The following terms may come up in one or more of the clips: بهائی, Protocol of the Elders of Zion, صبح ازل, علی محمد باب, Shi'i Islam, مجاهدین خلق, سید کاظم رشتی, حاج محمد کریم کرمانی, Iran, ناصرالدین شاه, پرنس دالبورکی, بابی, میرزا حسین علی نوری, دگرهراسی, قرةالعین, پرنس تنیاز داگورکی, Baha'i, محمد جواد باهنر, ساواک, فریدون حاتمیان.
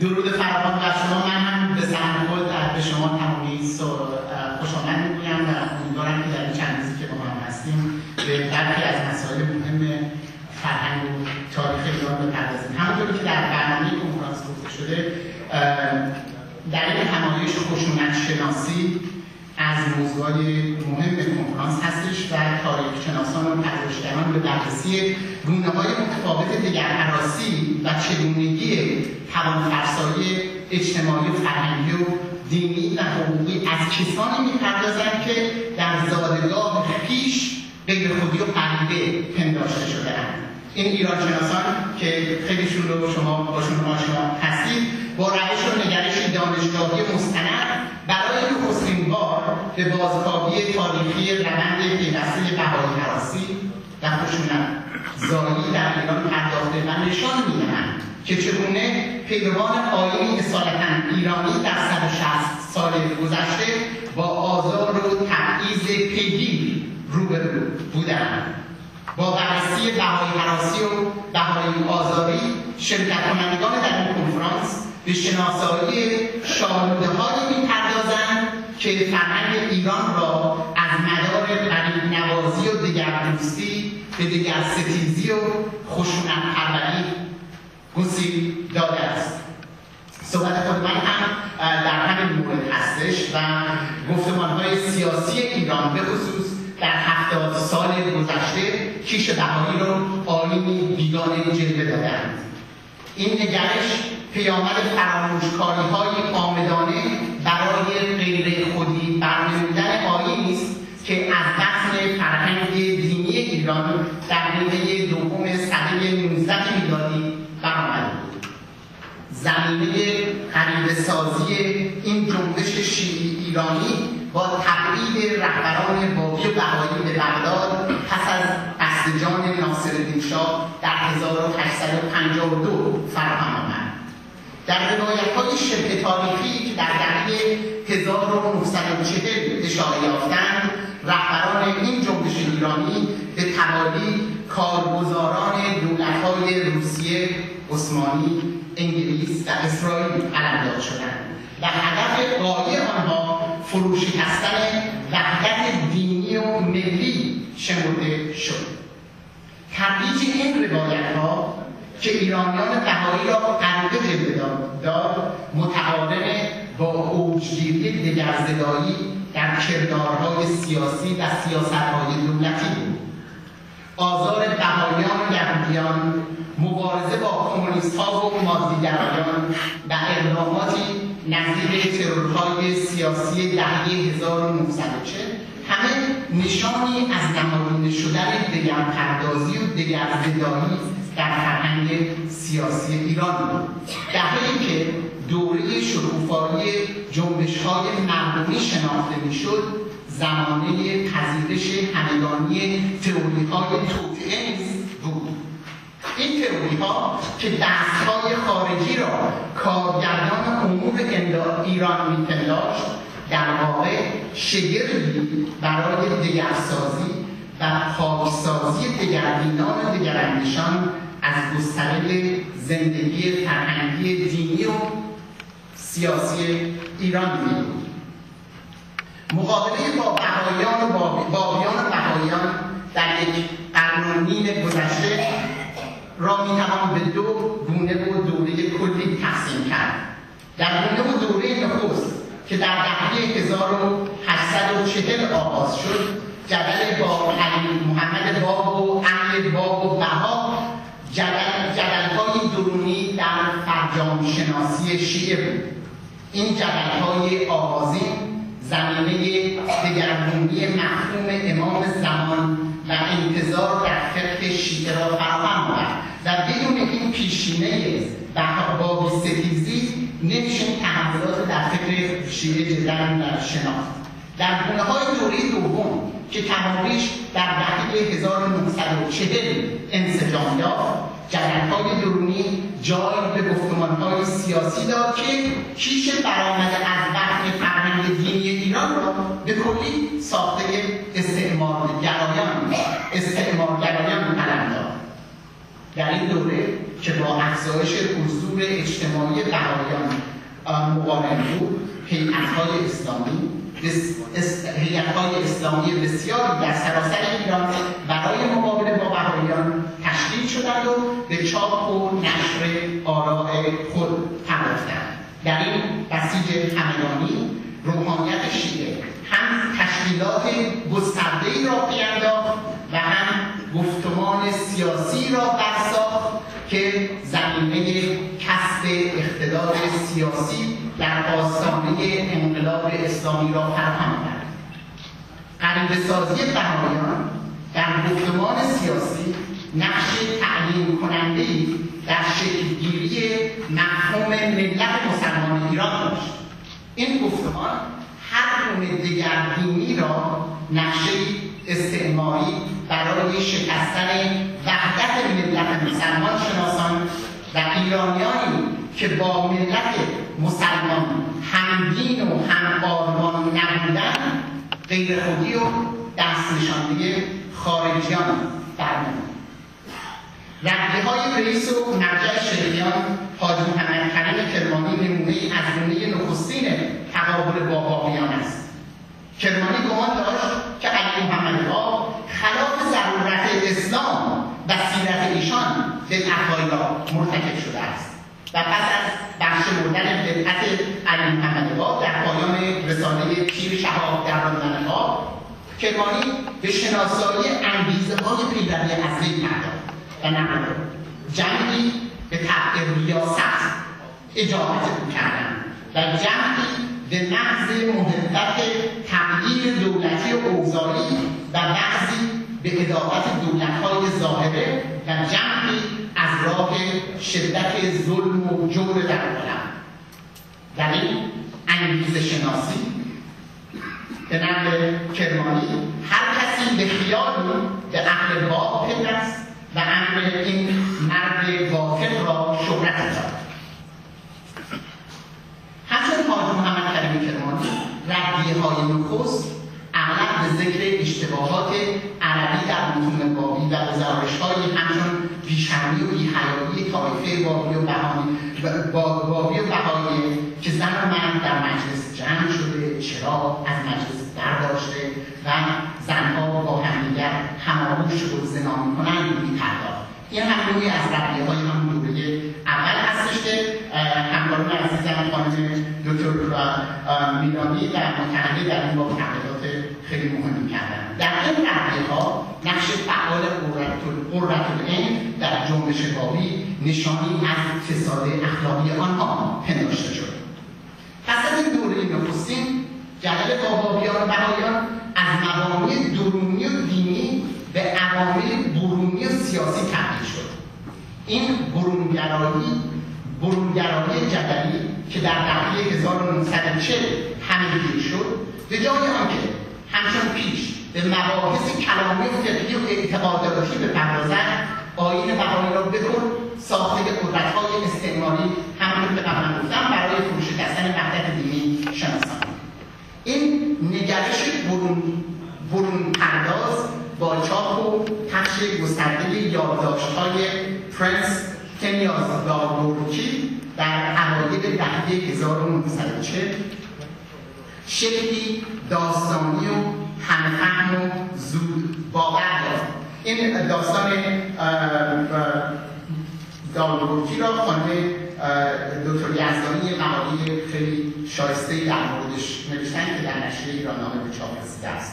درود فراوان بر شما. من هم به سهم خود به شما تمامی خوشامد میگویم و امیدوارم که در این چند روزی که با هم هستیم به برخی از مسائل مهم فرهنگ و تاریخ ایران بپردازیم. همونطور که در برنامه کنفرانس گفته شده، دلیل همایش خشونت شناسی از موضوعات مهم کنفرانس هستش و تاریخ شناسان و پژوهشگران به بررسی گونه‌های متفاوت دگرهراسی و چگونگی توانفرسایی اجتماعی، فرهنگی و دینی و حقوقی از کسانی می‌پردازند که در زادگاه پیش غیرخودی و پدیده پنداشته شده‌اند. این ایرانشناسان که خیلیشون رو شما باشون آشنا هستید، با روش و نگرش دانشگاهی مستند برای نخستین بار به بازتابی تاریخی روند پیوسته بهائی‌هراسی و خشونت‌زایی در ایران پرداخته و نشان می‌دهند که چگونه پیروان آیینی اصالتاً ایرانی در 160 سال گذشته با آزار و تبعیض پیگیر روبرو بودند. با بررسی بهائی‌هراسی و بهائی‌آزاری، شرکت کنندگان در این کنفرانس به شناسایی شالوده‌هایی می‌پردازند که فرهنگ ایران را از مدار غریب‌نوازی و دگردوستی به دگرستیزی و خشونت‌پروری گسیل داده است. صحبت خود من هم در همین مورد هستش و گفتمان‌های سیاسی ایران به خصوص در 70 سال گذشته کیش بهایی را آیینی بیگانه جلوه داده‌اند. این نگرش پیامد فراموشکاری‌های عامدانه برای غیر خودی برنمودن آیینی است که از دفن فرهنگ دینی ایران در نیمه دوم سده ۱۹ میلادی برآمده بود. زمینه غریبه‌سازی این جنبش شیعی ایرانی با تبعید رهبران بابی و بهائی به بغداد پس از بسیجان ناصرالدین شاه در 1852 فراهم آمد. در روایت‌های شبه تاریخی که در دهه 1940 اشاره یافتند، رهبران این جنبش ایرانی به توالی کارگزاران دولت‌های روسیه، عثمانی، انگلیس و اسرائیل قلمداد شدند و هدف غایی آنها فروشکستن وحدت دینی و ملی شمرده شد. ترویج این روایت‌ها که ایرانیان بهائی را غریبه جلوه داد، متقارن با اوجگیری دگرزدایی در کردارهای سیاسی و سیاستهای دولتی بود. آزار بهائیان و یهودیان، مبارزه با کمونیست‌ها و مادیگرایان و اقداماتی نظیر ترورهای سیاسی دهه 1940 همه نشانی از نمایانده شدن دگرپردازی و دگرزدایی در فرهنگ سیاسی ایران بود. دهه‌ای که دوره شکوفایی جنبش‌های مردمی شناخته می‌شد، زمانه پذیرش همگانی تئوری‌های توطئه بود. این تئوری‌ها که دست‌های خارجی را کارگردان امور ایران می‌پنداشت، در واقع شگردی برای دگرسازی و پاکسازی دگردینان و دگراندیشان از گستره زندگی فرهنگی دینی و سیاسی ایران بود. مقابله با بهائیان و بهائیان در یک قرن و نیم گذشته را می‌توان به دو گونه و دوره کلی تقسیم کرد. در گونه و دوره نخست که در دهه 1840 آغاز شد، جدل با علی محمد باب و اهل باب و بها جدل‌های درونی در فرجام شناسی شیعه بود. این جدل‌های آغازین زمینه دگرگونی مفهوم امام زمان و انتظار در فقه شیعه را فراهم آورد و بدون این پیشینه بابی ستیزی نمیشه تحولات در فکر شیعه جدل شناخت. در گونه‌های دوره دوم که تمامیش در دهه 1940 انسجام یافت، جدل‌های درونی جای به گفتمان‌های سیاسی داد که کیش برآمده از بحث فرهنگ دینی ایران را به کلی ساخته استعمارگرایان قلمداد. در این دوره که با افزایش حضور اجتماعی بهائیان مقارن بود، هیئت‌های اسلامی بسیاری در سراسر ایران برای مقابله با بهائیان تشکیل شدند و به چاپ و نشر آراء خود پرداختند. در این بسیج همگانی روحانیت شیعه هم تشکیلات گسترده‌ای را پیانداخت و هم گفتمان سیاسی را برساخت که زمینه کسب اقتدار سیاسی در آستانه انقلاب اسلامی را فراهم کرد. غریبه‌سازی بهائیان در گفتمان سیاسی نقش تعیین کننده‌ای در شکل‌گیری مفهوم ملت مسلمان ایران داشت. این گفتمان هر گونه دگرگونی را نقشه‌ای استعماری برای شکستن وحدت ملت مسلمان شناسان و ایرانیانی که با ملت مسلمان همدین و همآرمان نبودند غیرخودی و دست نشانده خارجیان فرمودند. رده‌های رئیس و مرجع شیعیان حاج محمد کریم کرمانی نمونه‌ای از گونه نخستین تقابل با باقیان است. کرمانی گمان داشت که علی محمدها خلاف ضرورت اسلام و سیرت ایشان بدعت‌ها مرتکب شده است و پس از بخشمردن بدعت علی محمدها در پایان رساله پیر شهاب در رمضان‌ها، کرمانی به شناسایی انگیزه‌های پیروی از وی پرداخت و نمود جمعی به طبع ریاست اجابت او کردند و جمعی به محض محبت تغییر دولتی و اوضاعی و بعضی به ادابت دولت‌های ظاهره و جمعی از راه شدت ظلم و جور در عالم. در این انگیزه شناسی به نقل کرمانی هر کسی به خیال به اهل باب پیوست و امر این مرد واقف را شهرت داد. همچون حاج محمد کریم کرمانی ردیه‌های نخست اغلب به ذکر اشتباهات عربی در متون بابی و گزارش‌هایی همچون بی‌شرمی و بی‌حیایی طایفه بابی و بهایی که زن و مرد در مجلس جمع شده، چراغ از مجلس برداشته و زنها با همدیگر هم‌آغوش و زنا می‌کنند می‌پرداخت. این هم نوعی از ردیه‌های هم دوره اول هستش که همکاران عزیزم خانم دکتر میلانی و متعهد در این باب تحقیقات خیلی مهمی کردند. در این ردیه‌ها نقش فعال قرةالعین در جنبش بابی نشانی از فساد اخلاقی آنها پنداشته شد. پس از این دوره نخستین جدل با بابیان و بهائیان از مبانی درونی و دینی به عوامل برونی و سیاسی تبدیل شد. این برونگرایی جدلی که در دهه ۱۹۴۰ همه‌گیر شد، به جای آنکه همچون پیش به مباحث کلامی و فقهی و اعتقاداتی بپردازد، آیین بهائی را بکن ساخته قدرت‌های استعماری همون که قبلا گفتم برای فروش دستن وحدت دینی شناسان. این نگرش برون پرداز با چاپ و پخش گسترده یادداشت‌های پرنس تنیاز داگورکی در اوایل دهه ۱۹۴۰ شکلی داستانی و همفهم و زود باور داشت. این داستان داگورکی را خانم دکتر یزدانی مقاله خیلی شایسته‌ای در موردش نوشتن که در نشریه ایراننامه به چاپ رسیده است.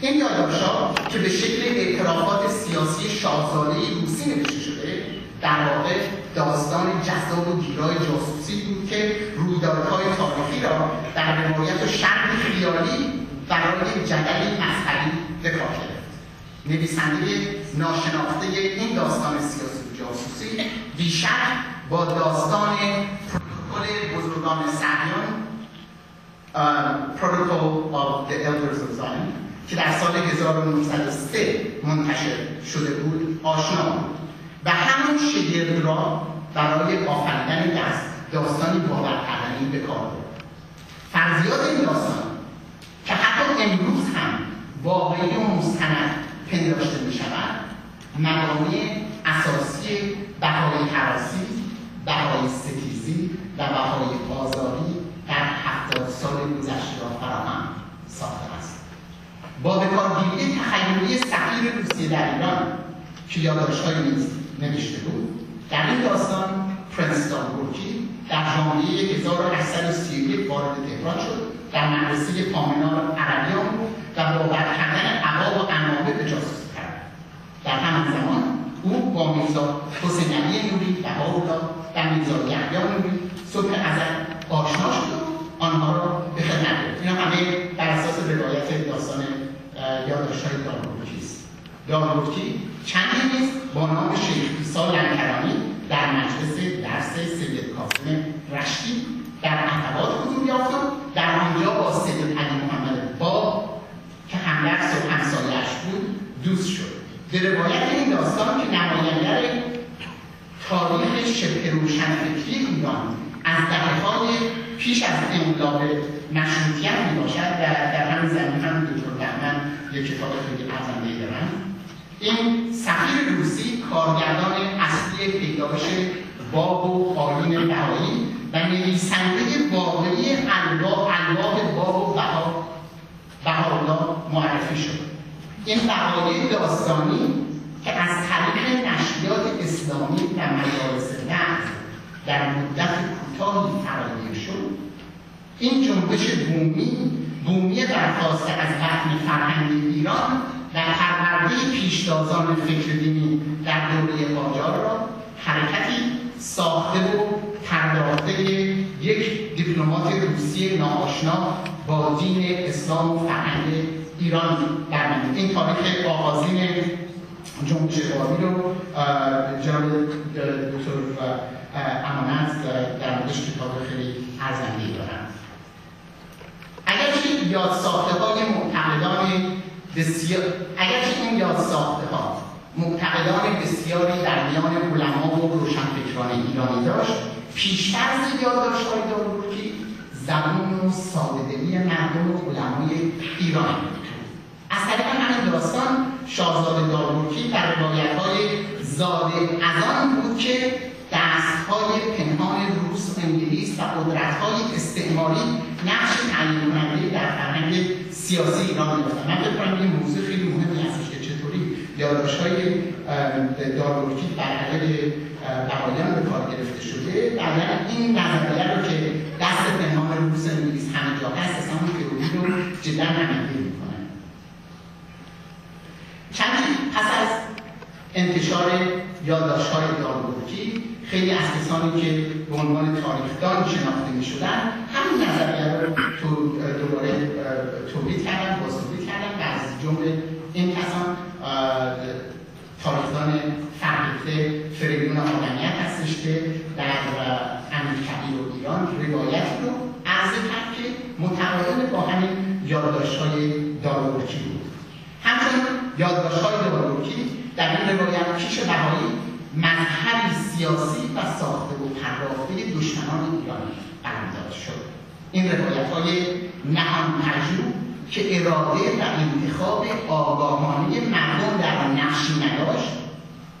این یادداشت‌ها که به شکل اعترافات سیاسی شاهزاده روسی نوشته شده، در واقع داستان جذاب و گیرای جاسوسی بود که رویدادهای تاریخی را در روایت و شرح خیالی برای جدلی مسخره‌ای به کار گرفت. نویسنده ناشناخته این داستان سیاسی و جاسوسی بیشک با داستان پروتکل بزرگان صهیون Protocol of the Elders of Zion که در سال 1903 منتشر شده بود آشنا بود و همون شگرد را برای آفریدن داستانی باورکردنی به کار برد. فرضیات این داستان که حتی امروز هم واقعی و مستند پنداشته می شود مبانی اساسی بهایی هرسی، بهایی ستیزی و بهایی آزاری در 70 سال گذشته را فراهم ساخته است. با بکارگیری تخیلی سفیر روسیه در ایران که یادداشت‌هایی نیز نوشته بود، در این داستان پرنس دالبورکی در ژانویه 1831 وارد تهران شد، در مدرسه پامنار عربیان و با برکردن عبا و انامه به جاسوسی کرد. در همان زمان او با میرزا حسین علی نوری و هاولا و میرزا یحیی نوری صبح ازد آشنا شد و آنها را به خدمت گرفت. اینا همه بر اساس روایت داستان یادداشت‌های دالبورکی است. دالبورکی چندی نیز با نام شیخ عیسی لنکرانی در مجلس درس سید کاظم رشتی در عتبات حضور یافت و در آنجا با سید علی محمد باب که همدرس و همسایه‌اش بود دوست شد. به روایت این داستان که نماینده تاریخ شبه روشنفکری ایران از دهه‌های پیش از انقلاب مشروطیت میباشد و در همین زمینه هم دکتر بهمن یک کتاب خیلی ارزنده دارند. این سفیر روسی کارگردان اصلی پیدایش باب و آیین بهایی و نویسنده واقعی انواع باب و بهاءالله معرفی شد. این بهایی داستانی که از طریق نشریات اسلامی و مدارس نظم در مدت کوتاهی فراگیر شد، این جنبش بومی برخواسته از وطن فرهنگی ایران و پرورده پیشتازان فکر دینی در دوره قاجار را حرکتی ساخته و پرداخته یک دیپلمات روسی ناآشنا با دین اسلام و فرهنگ ایران درنمود. این تاریخ آغازین جنبش بهایی رو جناب دکتر امانت در موردش کتاب خیلی ارزنده‌ای دارند. اگرچه این یادساخته‌ها معتقدان بسیاری در میان علما و روشنفکران ایرانی داشت، پیش‌فرض یادداشت‌های دالبورکی زبون و ساده‌دلی مردم و علمای ایران بود. از طریق همین داستان شاهزاده دالبورکی در روایت‌های زاده از آن بود که دست‌های پنهان روس و انگلیس و قدرت‌های استعماری نقش تعیین کننده در فرهنگ سیاسی ایران یافتند. من فکر می‌کنم این موضوع خیلی مهمی هستش که چطوری یادداشت‌های دالبورکی بر علیه بهائیان به کار گرفته شده. بعدا این نظریه رو که دست پنهان روس و انگلیس همه جا هست اصلا تئوری رو جدا نمی‌کنه. چندی پس از انتشار یادداشت‌های دالبورکی خیلی از کسانی که به عنوان تاریخدان شناخته می‌شدند همین نظریه رو دوباره تولید کردن، بازتولید کردن و از جمله این کسان تاریخدان فرهیخته فریدون حاتمیان هستش که در امیرکبیر و ایران روایت رو عرضه کرد که متقارن با همین یادداشت‌های دالبورکی بود. همچنین یادداشت‌های دالبورکی در این روایت پیش بهایی مظهری سیاسی و ساخته و پرداخته دشمنان ایرانی برآمده شد. این روایت‌های نهان‌پژوه که اراده و انتخاب آگاهانه مردم در نقشی نداشت،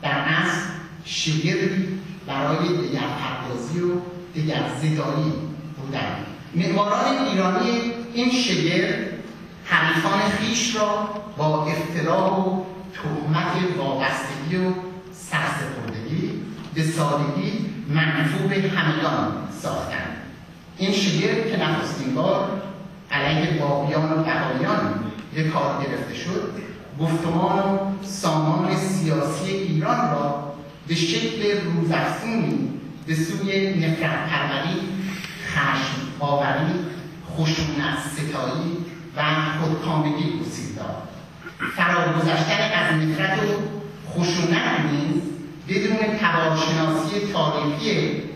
در اصل شگردی برای دگرپردازی و دگرزدایی بودند. معماران ایرانی این شگرد حریفان خویش را با افتراء و تهمت وابستگی و سرسپردگی به سادگی منفوب همگان ساختند. این شگرد که نخستین بار علیه بابیان و بهائیان به کار گرفته شد، گفتمان و سامان سیاسی ایران را به شکل روزافزونی به سوی نفرت پروری، خشم آوری، خشونت ستایی و خودکامگی گسیل داد. فراگذشتن از نفرت و خشونت نیز بدون تبارشناسی تاریخی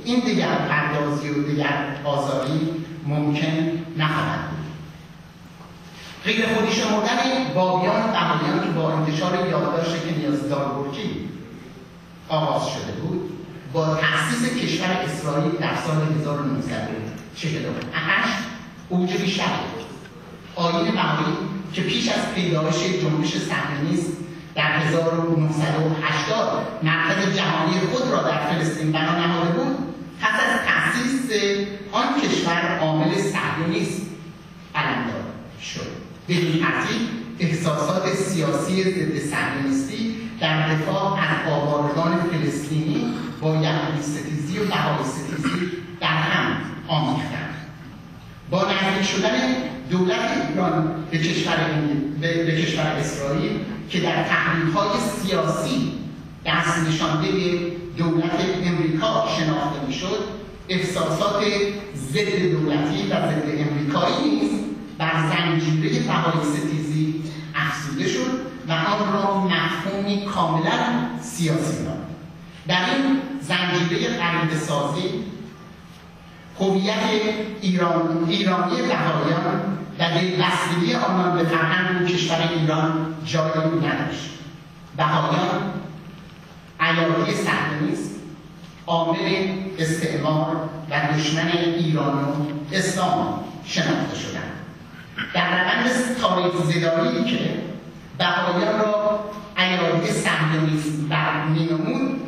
این دگرپردازی و دگرآزاری ممکن نخواهد بود. غیر خودی شمردن بابیان و بهائیان که با انتشار یادداشت که نیاز دالبورکی آغاز شده بود با تأسیس کشور اسرائیل در سال 1948 اوج بیشتری بود. آیین بهایی که پیش از پیدایش جنبش صهیونیست در 1980 مرکز جهانی خود را در فلسطین بنا نهاده بود، پس از تأسیس آن کشور عامل صهیونیسم علمدار شد. به این ترتیب احساسات سیاسی ضد صهیونیستی در دفاع از آوارگان فلسطینی با یهودی ستیزی و بهائی ستیزی در هم آمیختند. با نزدیک شدن دولت ایران به کشور اسرائیل که در تحریم‌های سیاسی دست نشانده دولت امریکا شناخته می‌شد، احساسات ضد دولتی و ضد امریکایی نیز بر زنجیره بهائی ستیزی افزوده شد و آن را مفهومی کاملا سیاسی داد. در این زنجیره غریبه‌سازی هویت ایرانی بهائیان و دلبستگی آنان به فرهنگ کشور ایران جایی نداشت. بهائیان عیاری صهیونیسم، عامل استعمار و دشمن ایران و اسلام شناخته شدند. در روند تاریخ‌زدایی که بهائیان را عیاری صهیونیسم برمی‌نمود،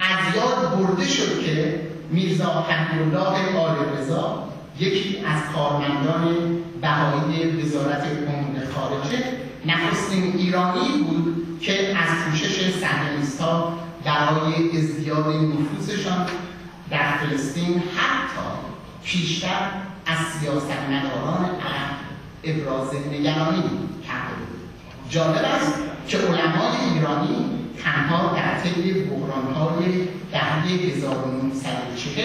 از یاد برده شد که میرزا فخرالله آل‌رضا، یکی از کارمندان بهائی وزارت امور خارجه، نخستین ایرانی بود که از کوشش صهیونیست‌ها برای ازدیاد نفوذشان در فلسطین حتی پیشتر از سیاستمداران عرب ابراز نگرانی کرده بود. جالب است که علمای ایرانی تنها در طی بحران‌های دهه ۱۹۴۰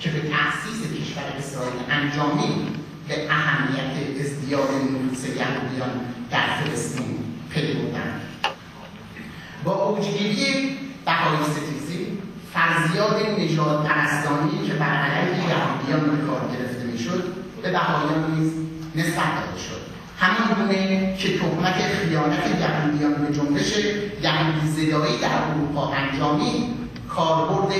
که به تأسیس کشور اسرائیل انجامید به اهمیت ازدیاد نفوذ یهودیان در فلسطین پی بردند. با اوج‌گیری بهائی‌ستیزی، فرضیات نژادپرستانه‌ای که بر علیه یهودیان به کار گرفته می‌شد به بهائیان نیز نسبت داده شد، همان‌گونه که تهمت خیانت یهودیان به جنبش یهودی‌زدایی در اروپا انجامید، کاربرد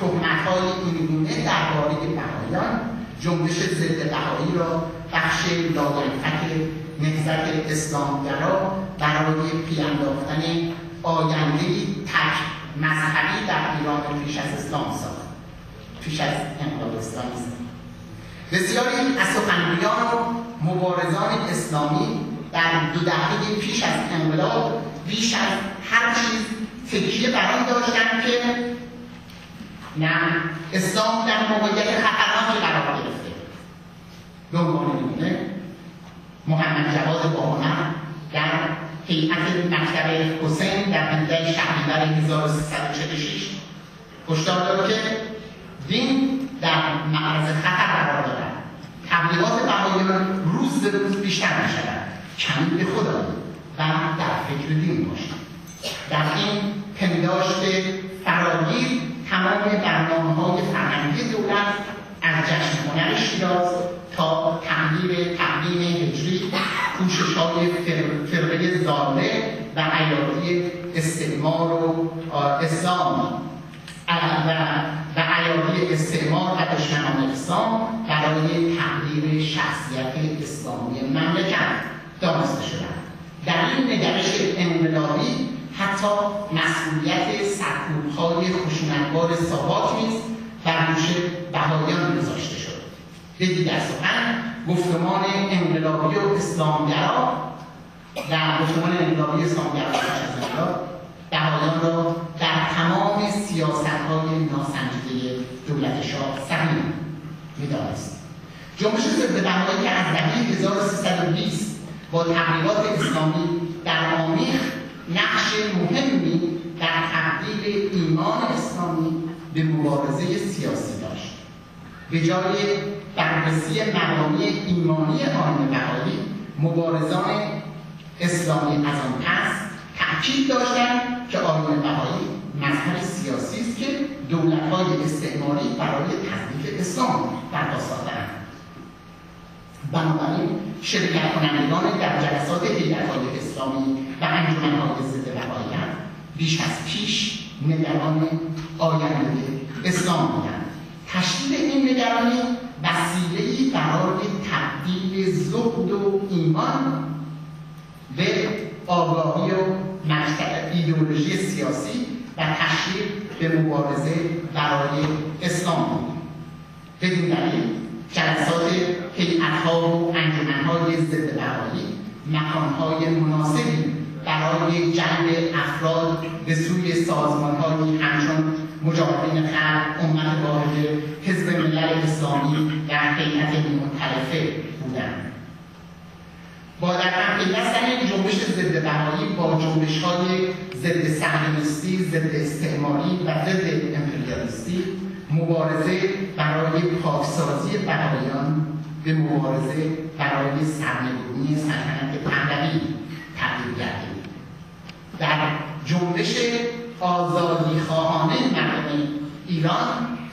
تهمت‌های اینگونه درباره بهائیان جنبش ضد بهائی را بخش لایمفک نهضت اسلامگرا برای پیانداختن آینده‌ای تک مذهبی در ایران پیش از اسلام ساخت، پیش از انقلاب اسلامیسم. بسیاری از سخنگویان و مبارزان اسلامی در دو دهه پیش از انقلاب بیش از هر چیز تکیه بر آن داشتند که نه اسلام در موقعیت خطرناکی قرار گرفته. به عنوان نمونه محمد جواد باهنر در هیئت مکتب حسین در ۱۹ شهریور ۱۳۴۶ هشدار داد که دین در معرض خطر قرار دارد. تبلیغات بهائیان روز به روز بیشتر می‌شود. کمی به خدا و در فکر دین باشید. در این پنداشت فراگیر تمام برنامه‌های فرهنگی دولت از جشن هنر شیراز تا تقویم هجری، کوشش‌های فرقه ظالمه و عیاری استعمار و اسلام و عیاری استعمار و دشمنان اسلام برای تغییر شخصیت اسلامی مملکت دانسته شدند. در این نگرش انقلابی حتی مسئولیت سرکوب‌های خشونتبار ساواک نیز بر دوش بهائیان گذاشته شد. به دیگر سخن گفتمان انقلابی و اسلامگرا در بهائیان را در تمام سیاست‌های ناسنجیده دولت شاه سهیم می‌دانست. جنبش ضد بهائی که از دهه ۱۳۲۰ با تبلیغات اسلامی درآمیخت، نقش مهمی در تبدیل ایمان اسلامی به مبارزه سیاسی داشت. به جای بررسی مبانی ایمانی آن بهائی، مبارزان اسلامی از آن پس تأکید داشتند که آن بهائی مظهر سیاسی است که دولت‌های استعماری برای تثبیت اسلام برپا ساخته‌اند. بنابراین شرکت کنندگان در جلسات هیئت‌های اسلامی و انجمن‌های ضد بهائیان بیش از پیش نگران آینده اسلام بودند. تشدید این نگرانی وسیله‌ای برای تبدیل زهد و ایمان به آگاهی و ایدئولوژی سیاسی و تشویق به مبارزه برای اسلام بود. بدین دلیل جلسات هیئت‌ها و انجمن‌های ضد بهائی مکان‌های مناسبی برای جلب افراد به سوی سازمان‌هایی همچون مجاهدین خلق، امت واحده، حزب ملل اسلامی و هیئت مؤتلفه بودند. با در هم پیوستن جنبش ضد بهائی با جنبش‌های ضد صهیونیستی، ضد استعماری و ضد امپریالیستی، مبارزه برای پاکسازی بهائیان به مبارزه برای سرنگونی سلطنت پهلوی تبدیل گردید. در جنبش آزادی خواهانه مردم ایران،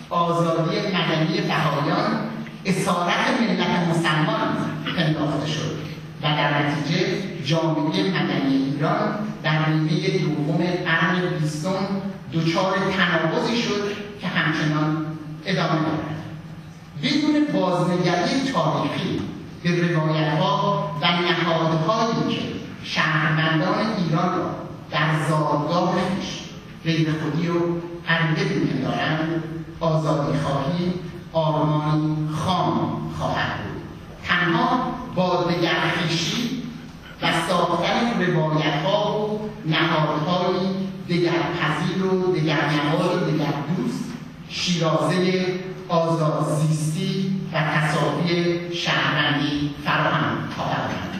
آزادی مدنی بهائیان اسارت ملت مسلمان انداخته شد و در نتیجه جامعه مدنی ایران در نیمه دوم قرن بیستم دچار تناقضی شد که همچنان ادامه دارد. بدون بازنگری تاریخی به روایت‌ها و نهادهایی که شهروندان ایران را در زادگاه خویش غیرخودی و غریبه می‌دارند، آزادی‌خواهی آرمانی خام خواهد بود. تنها بازنگرخویشی و ساختن روایت‌ها و نهادهایی دگرپذیر و دگرنما و دگردوست شیرازه آزادزیستی و تساوی شهروندی فراهم خواهد آورد.